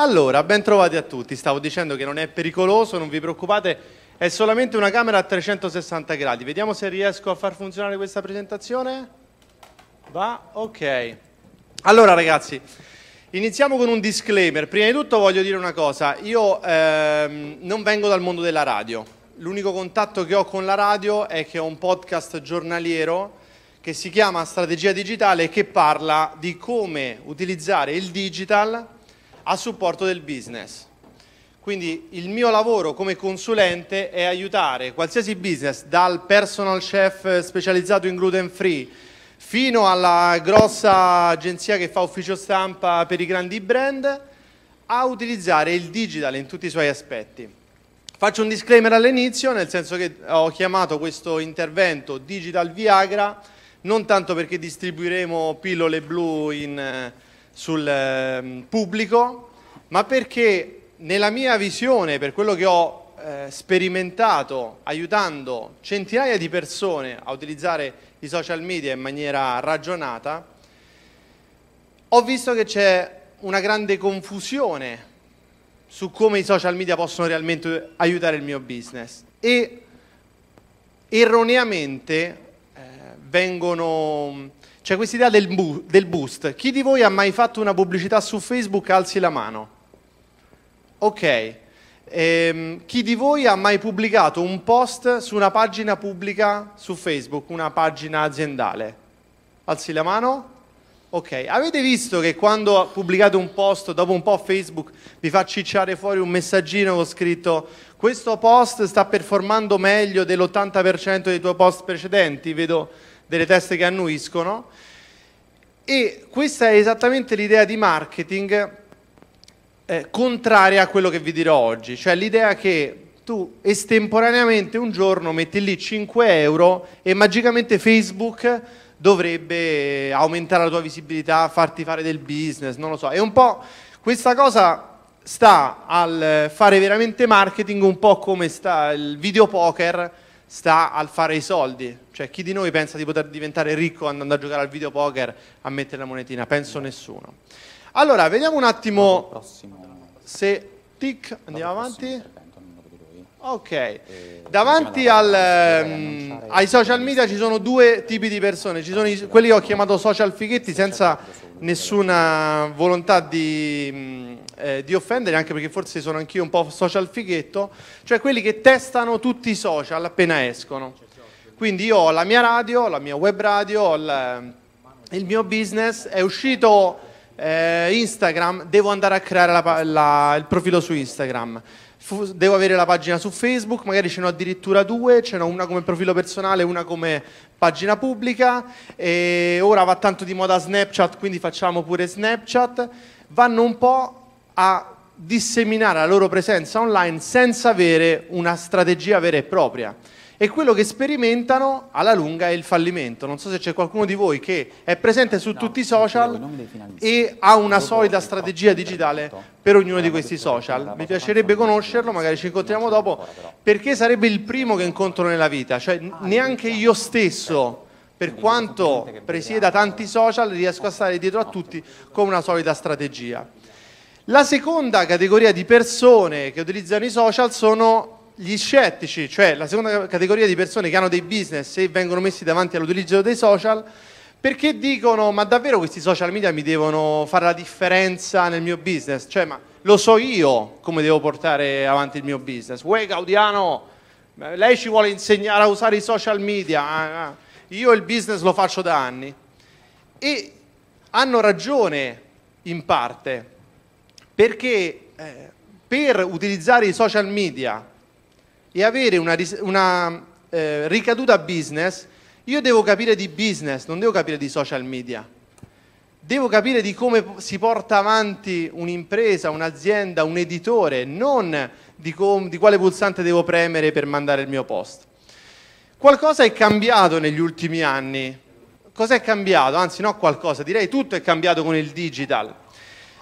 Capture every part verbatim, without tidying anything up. Allora, ben trovati a tutti, stavo dicendo che non è pericoloso, non vi preoccupate, è solamente una camera a trecentosessanta gradi. Vediamo se riesco a far funzionare questa presentazione. Va? Ok. Allora ragazzi, iniziamo con un disclaimer. Prima di tutto voglio dire una cosa, io ehm, non vengo dal mondo della radio. L'unico contatto che ho con la radio è che ho un podcast giornaliero che si chiama Strategia Digitale e che parla di come utilizzare il digital a supporto del business. Quindi il mio lavoro come consulente è aiutare qualsiasi business, dal personal chef specializzato in gluten free fino alla grossa agenzia che fa ufficio stampa per i grandi brand, a utilizzare il digital in tutti i suoi aspetti. Faccio un disclaimer all'inizio, nel senso che ho chiamato questo intervento Digital Viagra, non tanto perché distribuiremo pillole blu in sul pubblico, ma perché nella mia visione, per quello che ho eh, sperimentato aiutando centinaia di persone a utilizzare i social media in maniera ragionata, ho visto che c'è una grande confusione su come i social media possono realmente aiutare il mio business e erroneamente eh, vengono... C'è questa idea del, bu del boost. Chi di voi ha mai fatto una pubblicità su Facebook? Alzi la mano. Ok. Ehm, chi di voi ha mai pubblicato un post su una pagina pubblica su Facebook, una pagina aziendale? Alzi la mano. Ok. Avete visto che quando pubblicate un post, dopo un po' Facebook vi fa cicciare fuori un messaggino con scritto «Questo post sta performando meglio dell'ottanta per cento dei tuoi post precedenti?» Vedo delle teste che annuiscono, e questa è esattamente l'idea di marketing eh, contraria a quello che vi dirò oggi, cioè l'idea che tu estemporaneamente un giorno metti lì cinque euro e magicamente Facebook dovrebbe aumentare la tua visibilità, farti fare del business, non lo so, è un po' questa cosa sta al fare veramente marketing un po' come sta il videopoker sta al fare i soldi, cioè chi di noi pensa di poter diventare ricco andando a giocare al videopoker a mettere la monetina? Penso nessuno. Allora, vediamo un attimo prossimo... se... Tic, andiamo avanti. Ok, e... davanti al, ehm, ai social media ci sono due tipi di persone, ci sono i, quelli che ho chiamato social fighetti senza nessuna volontà di, eh, di offendere, anche perché forse sono anch'io un po' social fighetto, cioè quelli che testano tutti i social appena escono. Quindi io ho la mia radio, la mia web radio, il, il mio business, è uscito eh, Instagram, devo andare a creare la, la, il profilo su Instagram. Devo avere la pagina su Facebook, magari ce n'ho addirittura due, ce n'ho una come profilo personale e una come pagina pubblica, e ora va tanto di moda Snapchat, quindi facciamo pure Snapchat. Vanno un po' a disseminare la loro presenza online senza avere una strategia vera e propria, e quello che sperimentano alla lunga è il fallimento. Non so se c'è qualcuno di voi che è presente su no, tutti i social e ha una solida strategia digitale per ognuno di questi social. Mi piacerebbe conoscerlo, magari ci incontriamo dopo, perché sarebbe il primo che incontro nella vita, cioè neanche io stesso, per quanto presieda tanti social, riesco a stare dietro a tutti con una solida strategia. La seconda categoria di persone che utilizzano i social sono gli scettici, cioè la seconda categoria di persone che hanno dei business e vengono messi davanti all'utilizzo dei social, perché dicono ma davvero questi social media mi devono fare la differenza nel mio business? Cioè ma lo so io come devo portare avanti il mio business? Uè Gaudiano, lei ci vuole insegnare a usare i social media, io il business lo faccio da anni. E hanno ragione in parte, perché eh, per utilizzare i social media e avere una, una eh, ricaduta business, io devo capire di business, non devo capire di social media. Devo capire di come si porta avanti un'impresa, un'azienda, un editore, non di, di quale pulsante devo premere per mandare il mio post. Qualcosa è cambiato negli ultimi anni. Cosa è cambiato? Anzi, no qualcosa, direi tutto è cambiato con il digital.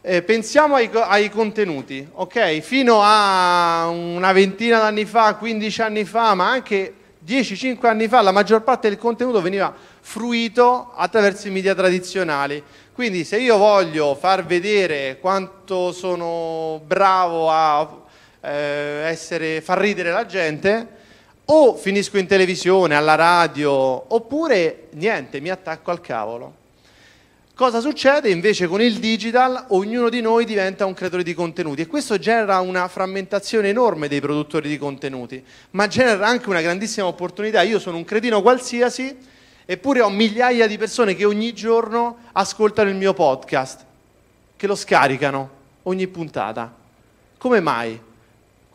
Eh, pensiamo ai, ai contenuti, ok? Fino a una ventina d'anni fa, quindici anni fa, ma anche dieci cinque anni fa, la maggior parte del contenuto veniva fruito attraverso i media tradizionali, Quindi se io voglio far vedere quanto sono bravo a eh, essere, far ridere la gente, o finisco in televisione, alla radio, oppure niente, mi attacco al cavolo. Cosa succede? Invece con il digital ognuno di noi diventa un creatore di contenuti e questo genera una frammentazione enorme dei produttori di contenuti, ma genera anche una grandissima opportunità. Io sono un cretino qualsiasi, eppure ho migliaia di persone che ogni giorno ascoltano il mio podcast, che lo scaricano ogni puntata. Come mai?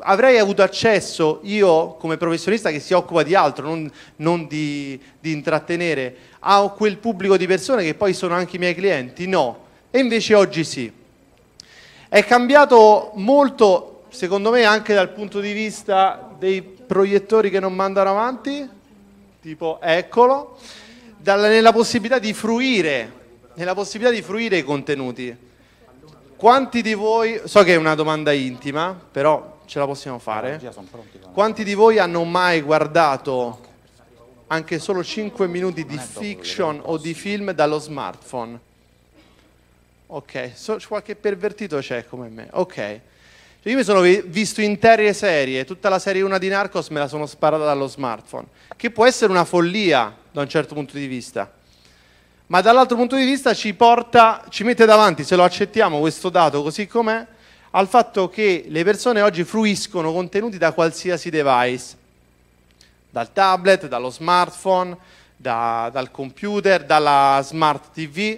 Avrei avuto accesso, io come professionista che si occupa di altro, non, non di, di intrattenere, a quel pubblico di persone che poi sono anche i miei clienti? No. E invece oggi sì. È cambiato molto, secondo me, anche dal punto di vista dei proiettori che non mandano avanti, tipo eccolo, dalla, nella possibilità di fruire, nella possibilità di fruire i contenuti. Quanti di voi, so che è una domanda intima, però ce la possiamo fare. Quanti di voi hanno mai guardato anche solo cinque minuti di fiction o di film dallo smartphone? Ok, so, qualche pervertito c'è come me. Ok, cioè, io mi sono visto intere serie, tutta la serie uno di Narcos me la sono sparata dallo smartphone, che può essere una follia da un certo punto di vista, ma dall'altro punto di vista ci porta, ci mette davanti, se lo accettiamo questo dato così com'è, al fatto che le persone oggi fruiscono contenuti da qualsiasi device, dal tablet, dallo smartphone, da, dal computer, dalla smart tivù,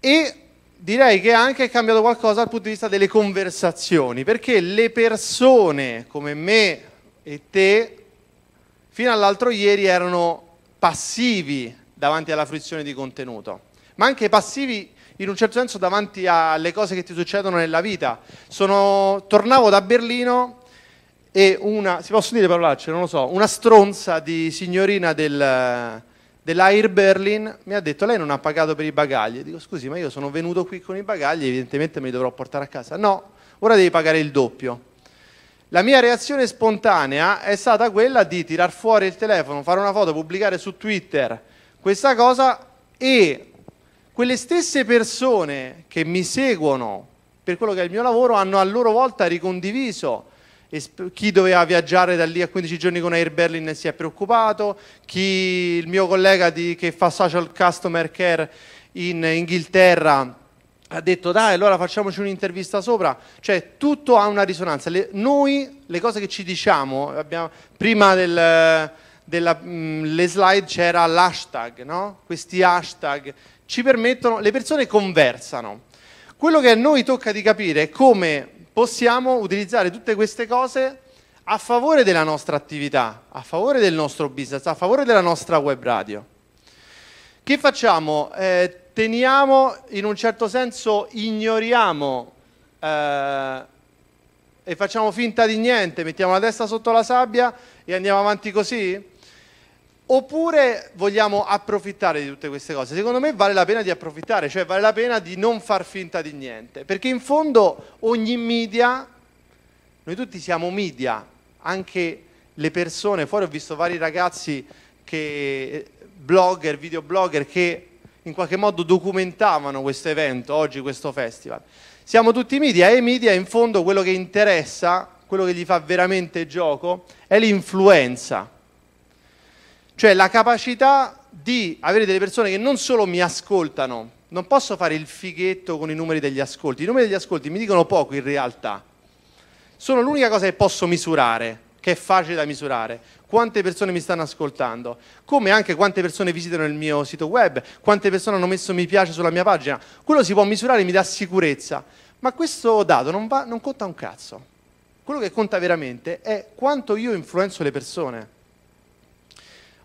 e direi che anche è cambiato qualcosa dal punto di vista delle conversazioni, perché le persone come me e te fino all'altro ieri erano passivi davanti alla fruizione di contenuto, ma anche passivi in un certo senso davanti alle cose che ti succedono nella vita. Sono, tornavo da Berlino e una, si possono dire parolacce, non lo so, una stronza di signorina del, della Air Berlin mi ha detto: lei non ha pagato per i bagagli. Dico: scusi, ma io sono venuto qui con i bagagli, evidentemente me li dovrò portare a casa. No, ora devi pagare il doppio. La mia reazione spontanea è stata quella di tirar fuori il telefono, fare una foto, pubblicare su Twitter questa cosa, e quelle stesse persone che mi seguono per quello che è il mio lavoro hanno a loro volta ricondiviso. Chi doveva viaggiare da lì a quindici giorni con Air Berlin si è preoccupato, chi, il mio collega di, che fa social customer care in Inghilterra, ha detto: dai, allora facciamoci un'intervista sopra. Cioè tutto ha una risonanza. Le, noi, le cose che ci diciamo, abbiamo, prima del, della, mh, le slide c'era l'hashtag, no? Questi hashtag ci permettono, le persone conversano. Quello che a noi tocca di capire è come possiamo utilizzare tutte queste cose a favore della nostra attività, a favore del nostro business, a favore della nostra web radio. Che facciamo? Eh, teniamo, in un certo senso ignoriamo eh, e facciamo finta di niente, mettiamo la testa sotto la sabbia e andiamo avanti così? Oppure vogliamo approfittare di tutte queste cose? Secondo me vale la pena di approfittare, cioè vale la pena di non far finta di niente, perché in fondo ogni media, noi tutti siamo media, anche le persone fuori. Ho visto vari ragazzi, che, blogger, videoblogger, che in qualche modo documentavano questo evento, oggi questo festival. Siamo tutti media, e media in fondo quello che interessa, quello che gli fa veramente gioco, è l'influenza. Cioè la capacità di avere delle persone che non solo mi ascoltano, non posso fare il fighetto con i numeri degli ascolti, i numeri degli ascolti mi dicono poco in realtà, sono l'unica cosa che posso misurare, che è facile da misurare, quante persone mi stanno ascoltando, come anche quante persone visitano il mio sito web, quante persone hanno messo mi piace sulla mia pagina, quello si può misurare, mi dà sicurezza, ma questo dato non, va, non conta un cazzo, quello che conta veramente è quanto io influenzo le persone.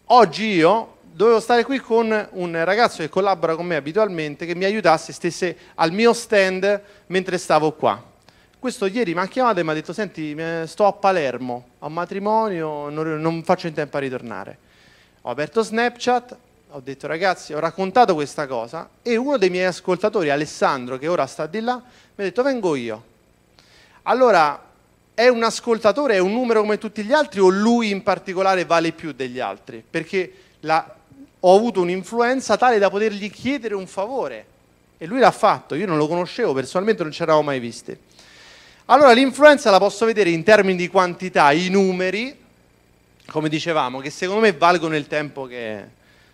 Oggi io dovevo stare qui con un ragazzo che collabora con me abitualmente, che mi aiutasse, stesse al mio stand mentre stavo qua. Questo ieri mi ha chiamato e mi ha detto: senti, sto a Palermo, a un matrimonio, non, non faccio in tempo a ritornare. Ho aperto Snapchat, ho detto: ragazzi, ho raccontato questa cosa, e uno dei miei ascoltatori, Alessandro, che ora sta di là, mi ha detto: vengo io. Allora, è un ascoltatore, è un numero come tutti gli altri, o lui in particolare vale più degli altri? Perché la, ho avuto un'influenza tale da potergli chiedere un favore, e lui l'ha fatto, io non lo conoscevo personalmente, non ci eravamo mai visti. Allora l'influenza la posso vedere in termini di quantità, i numeri, come dicevamo, che secondo me valgono il tempo che,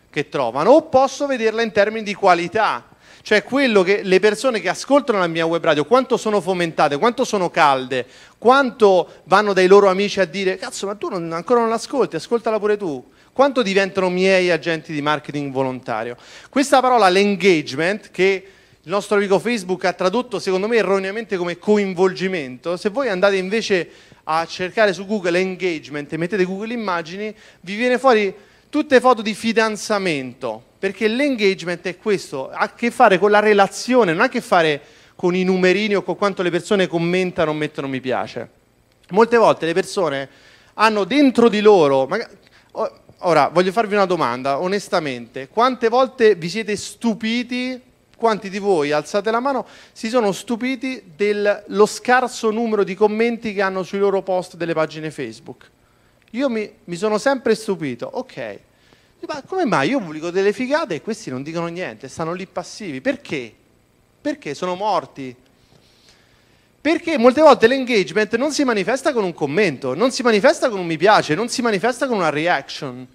che trovano, o posso vederla in termini di qualità, cioè quello che le persone che ascoltano la mia web radio, quanto sono fomentate, quanto sono calde, quanto vanno dai loro amici a dire cazzo ma tu non, ancora non l'ascolti, ascoltala pure tu, quanto diventano miei agenti di marketing volontario. Questa parola, l'engagement, che il nostro amico Facebook ha tradotto secondo me erroneamente come coinvolgimento, se voi andate invece a cercare su Google engagement e mettete Google immagini, vi viene fuori tutte foto di fidanzamento, perché l'engagement è questo, ha a che fare con la relazione, non ha a che fare con i numerini o con quanto le persone commentano o mettono mi piace. Molte volte le persone hanno dentro di loro, magari, ora voglio farvi una domanda, onestamente, quante volte vi siete stupiti? Quanti di voi, alzate la mano, si sono stupiti dello scarso numero di commenti che hanno sui loro post delle pagine Facebook? Io mi, mi sono sempre stupito, ok, ma come mai io pubblico delle figate e questi non dicono niente, stanno lì passivi, perché? Perché sono morti? Perché molte volte l'engagement non si manifesta con un commento, non si manifesta con un mi piace, non si manifesta con una reaction.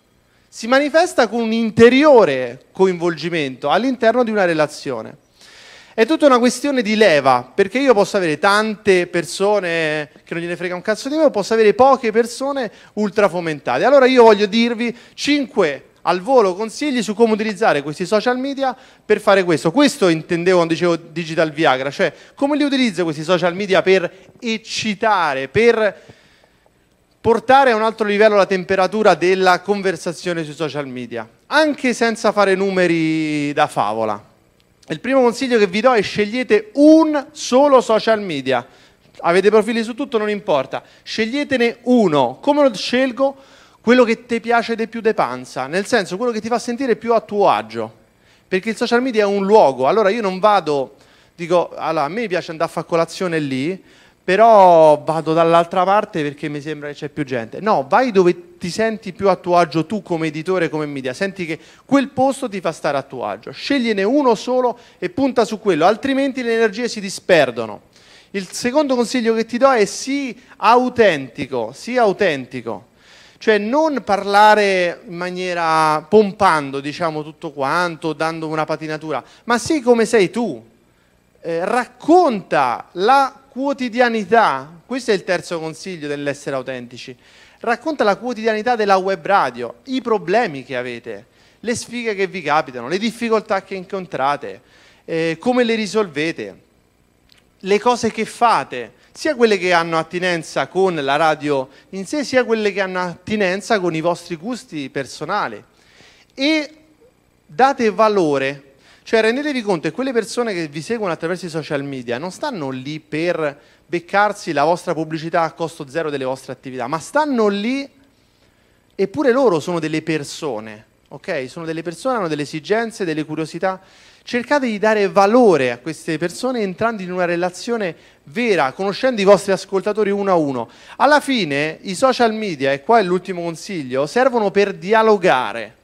Si manifesta con un interiore coinvolgimento all'interno di una relazione. È tutta una questione di leva, perché io posso avere tante persone che non gliene frega un cazzo di me, o posso avere poche persone ultra fomentate. Allora io voglio dirvi cinque al volo consigli su come utilizzare questi social media per fare questo. Questo intendevo quando dicevo digital Viagra, cioè come li utilizzo questi social media per eccitare, per portare a un altro livello la temperatura della conversazione sui social media, anche senza fare numeri da favola. Il primo consiglio che vi do è: scegliete un solo social media. Avete profili su tutto, non importa. Sceglietene uno. Come lo scelgo? Quello che ti piace di più de panza, nel senso quello che ti fa sentire più a tuo agio. Perché il social media è un luogo, allora io non vado, dico, allora, a me piace andare a fare colazione lì, però vado dall'altra parte perché mi sembra che c'è più gente. No, vai dove ti senti più a tuo agio tu come editore, come media. Senti che quel posto ti fa stare a tuo agio. Scegliene uno solo e punta su quello, altrimenti le energie si disperdono. Il secondo consiglio che ti do è sii autentico, sii autentico. Cioè non parlare in maniera pompando, diciamo, tutto quanto, dando una patinatura, ma sii come sei tu. Eh, racconta la quotidianità, questo è il terzo consiglio dell'essere autentici, racconta la quotidianità della web radio, i problemi che avete, le sfighe che vi capitano, le difficoltà che incontrate, eh, come le risolvete, le cose che fate, sia quelle che hanno attinenza con la radio in sé, sia quelle che hanno attinenza con i vostri gusti personali, e date valore. Cioè rendetevi conto che quelle persone che vi seguono attraverso i social media non stanno lì per beccarsi la vostra pubblicità a costo zero delle vostre attività, ma stanno lì, eppure loro sono delle persone, ok? Sono delle persone, hanno delle esigenze, delle curiosità. Cercate di dare valore a queste persone entrando in una relazione vera, conoscendo i vostri ascoltatori uno a uno. Alla fine i social media, e qua è l'ultimo consiglio, servono per dialogare.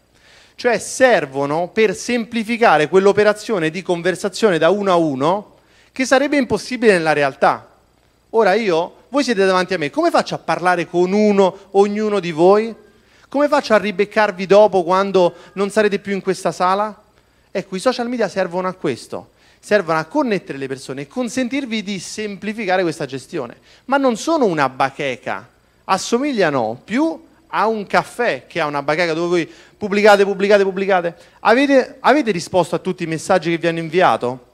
Cioè servono per semplificare quell'operazione di conversazione da uno a uno che sarebbe impossibile nella realtà. Ora io, voi siete davanti a me, come faccio a parlare con uno, ognuno di voi? Come faccio a ribeccarvi dopo quando non sarete più in questa sala? Ecco, i social media servono a questo, servono a connettere le persone e consentirvi di semplificare questa gestione. Ma non sono una bacheca, assomigliano più a un caffè che ha una bacheca dove voi pubblicate, pubblicate, pubblicate. Avete, avete risposto a tutti i messaggi che vi hanno inviato?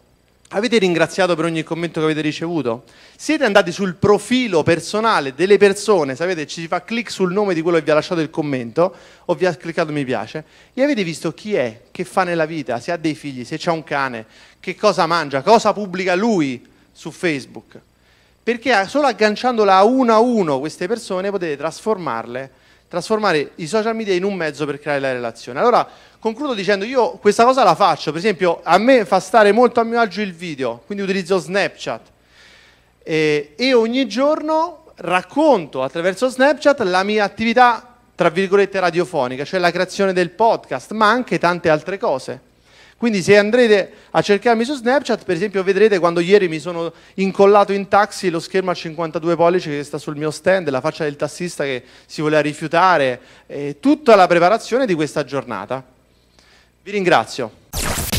Avete ringraziato per ogni commento che avete ricevuto? Siete andati sul profilo personale delle persone, sapete, ci si fa clic sul nome di quello che vi ha lasciato il commento o vi ha cliccato mi piace e avete visto chi è, che fa nella vita, se ha dei figli, se c'ha un cane, che cosa mangia, cosa pubblica lui su Facebook. Perché solo agganciandola a uno a uno queste persone potete trasformarle trasformare i social media in un mezzo per creare la relazione. Allora concludo dicendo, io questa cosa la faccio, per esempio a me fa stare molto a mio agio il video, quindi utilizzo Snapchat e, e ogni giorno racconto attraverso Snapchat la mia attività tra virgolette radiofonica, cioè la creazione del podcast, ma anche tante altre cose. Quindi se andrete a cercarmi su Snapchat, per esempio, vedrete quando ieri mi sono incollato in taxi lo schermo a cinquantadue pollici che sta sul mio stand, la faccia del tassista che si voleva rifiutare, eh, tutta la preparazione di questa giornata. Vi ringrazio.